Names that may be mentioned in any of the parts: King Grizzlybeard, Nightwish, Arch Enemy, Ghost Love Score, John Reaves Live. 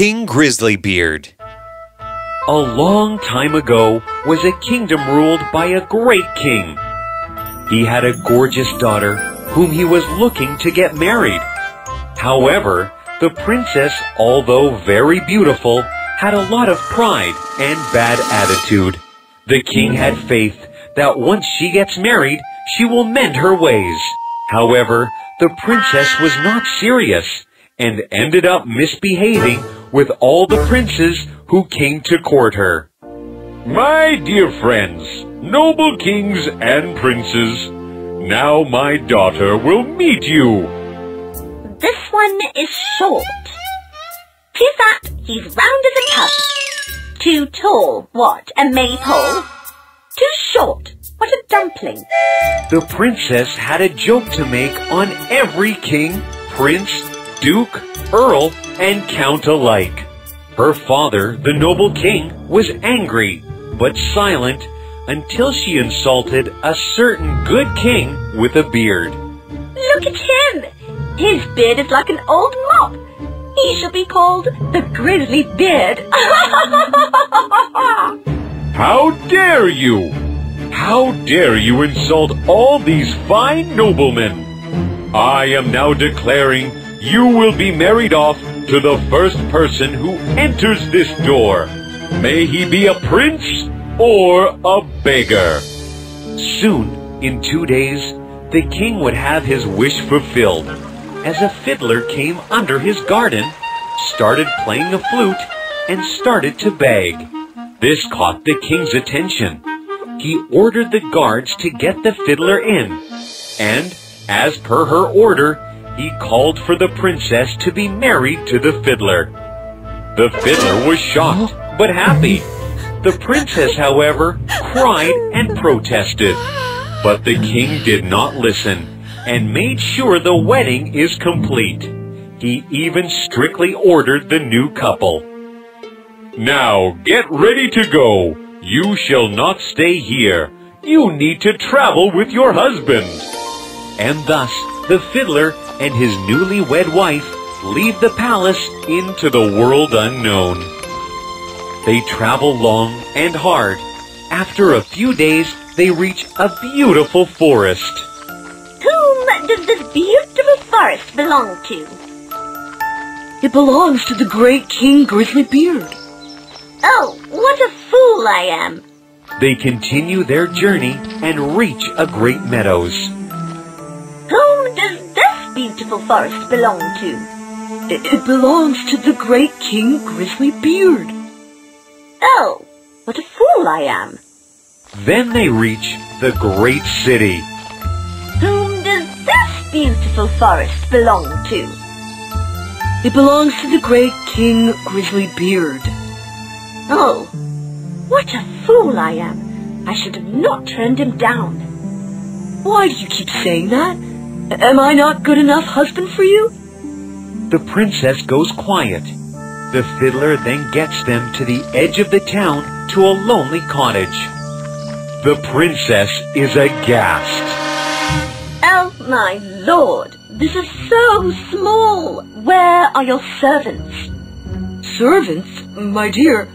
King Grizzlybeard. A long time ago was a kingdom ruled by a great king. He had a gorgeous daughter whom he was looking to get married. However, the princess, although very beautiful, had a lot of pride and bad attitude. The king had faith that once she gets married, she will mend her ways. However, the princess was not serious and ended up misbehaving with all the princes who came to court her. My dear friends, noble kings and princes, now my daughter will meet you. This one is short. Too fat, he's round as a tub. Too tall, what a maypole. Too short, what a dumpling. The princess had a joke to make on every king, prince, duke, earl, and count alike. Her father, the noble king, was angry, but silent, until she insulted a certain good king with a beard. Look at him! His beard is like an old mop. He shall be called the Grizzly Beard. How dare you! How dare you insult all these fine noblemen! I am now declaring you will be married off to the first person who enters this door. May he be a prince or a beggar. Soon, in 2 days, the king would have his wish fulfilled, as a fiddler came under his garden, started playing the flute, and started to beg. This caught the king's attention. He ordered the guards to get the fiddler in, and, as per her order, he called for the princess to be married to the fiddler. The fiddler was shocked, but happy. The princess, however, cried and protested. But the king did not listen, and made sure the wedding is complete. He even strictly ordered the new couple. Now get ready to go. You shall not stay here. You need to travel with your husband. And thus, the fiddler and his newlywed wife leave the palace into the world unknown. They travel long and hard. After a few days, they reach a beautiful forest. Whom does this beautiful forest belong to? It belongs to the great King Grizzlybeard. Oh, what a fool I am. They continue their journey and reach a great meadows. Whom does this beautiful forest belong to? It belongs to the great King Grizzlybeard. Oh, what a fool I am. Then they reach the great city. Whom does this beautiful forest belong to? It belongs to the great King Grizzlybeard. Oh, what a fool I am. I should have not turned him down. Why do you keep saying that? Am I not good enough husband for you? The princess goes quiet. The fiddler then gets them to the edge of the town to a lonely cottage. The princess is aghast. Oh, my lord, this is so small. Where are your servants? Servants? My dear,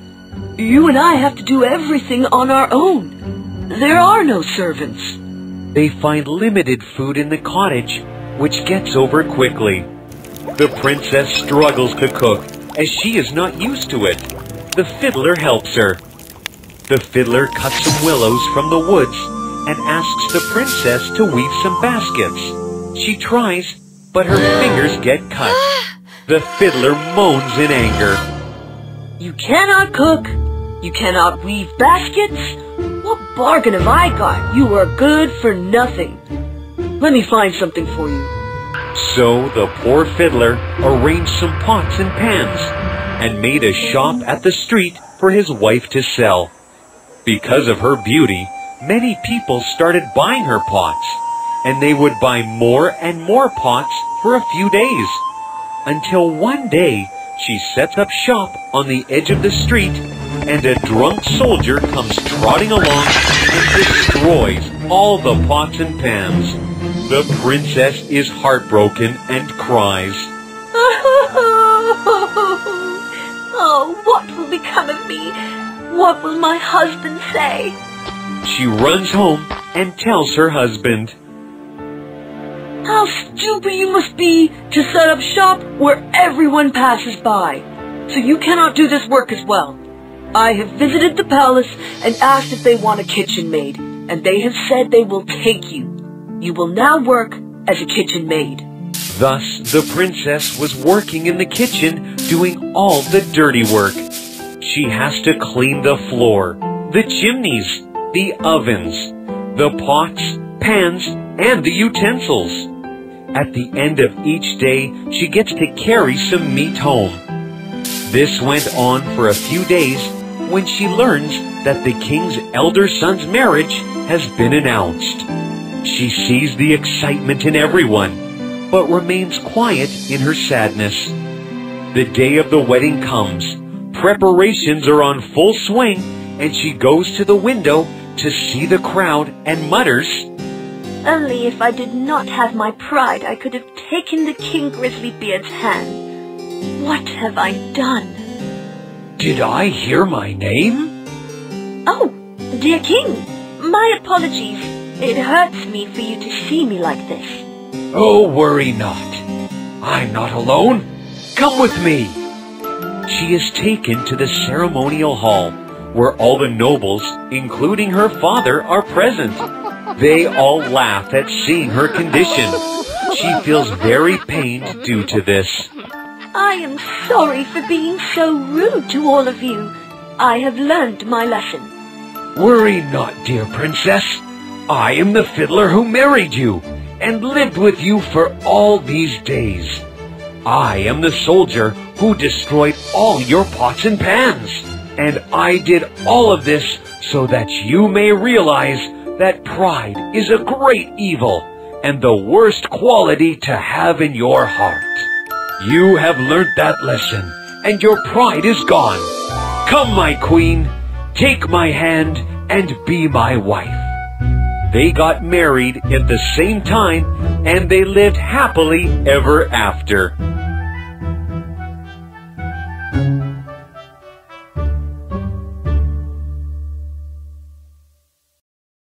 you and I have to do everything on our own. There are no servants. They find limited food in the cottage, which gets over quickly. The princess struggles to cook, as she is not used to it. The fiddler helps her. The fiddler cuts some willows from the woods and asks the princess to weave some baskets. She tries, but her fingers get cut. The fiddler moans in anger. You cannot cook. You cannot weave baskets. What bargain have I got? You are good for nothing. Let me find something for you. So the poor fiddler arranged some pots and pans and made a shop at the street for his wife to sell. Because of her beauty, many people started buying her pots, and they would buy more and more pots for a few days, until one day she sets up shop on the edge of the street, and a drunk soldier comes trotting along and destroys all the pots and pans. The princess is heartbroken and cries. Oh, what will become of me? What will my husband say? She runs home and tells her husband. How stupid you must be to set up shop where everyone passes by. So you cannot do this work as well. I have visited the palace and asked if they want a kitchen maid, and they have said they will take you. You will now work as a kitchen maid. Thus, the princess was working in the kitchen, doing all the dirty work. She has to clean the floor, the chimneys, the ovens, the pots, pans, and the utensils. At the end of each day, she gets to carry some meat home. This went on for a few days when she learns that the king's elder son's marriage has been announced. She sees the excitement in everyone, but remains quiet in her sadness. The day of the wedding comes. Preparations are on full swing, and she goes to the window to see the crowd and mutters, "Only if I did not have my pride, I could have taken the King Grizzlybeard's hand. What have I done? Did I hear my name? Oh, dear King, my apologies. It hurts me for you to see me like this." "Oh, worry not. I'm not alone. Come with me." She is taken to the ceremonial hall, where all the nobles, including her father, are present. They all laugh at seeing her condition. She feels very pained due to this. "I am sorry for being so rude to all of you. I have learned my lesson." "Worry not, dear princess. I am the fiddler who married you and lived with you for all these days. I am the soldier who destroyed all your pots and pans. And I did all of this so that you may realize that pride is a great evil and the worst quality to have in your heart. You have learnt that lesson and your pride is gone. Come, my queen, take my hand and be my wife." They got married at the same time, and they lived happily ever after.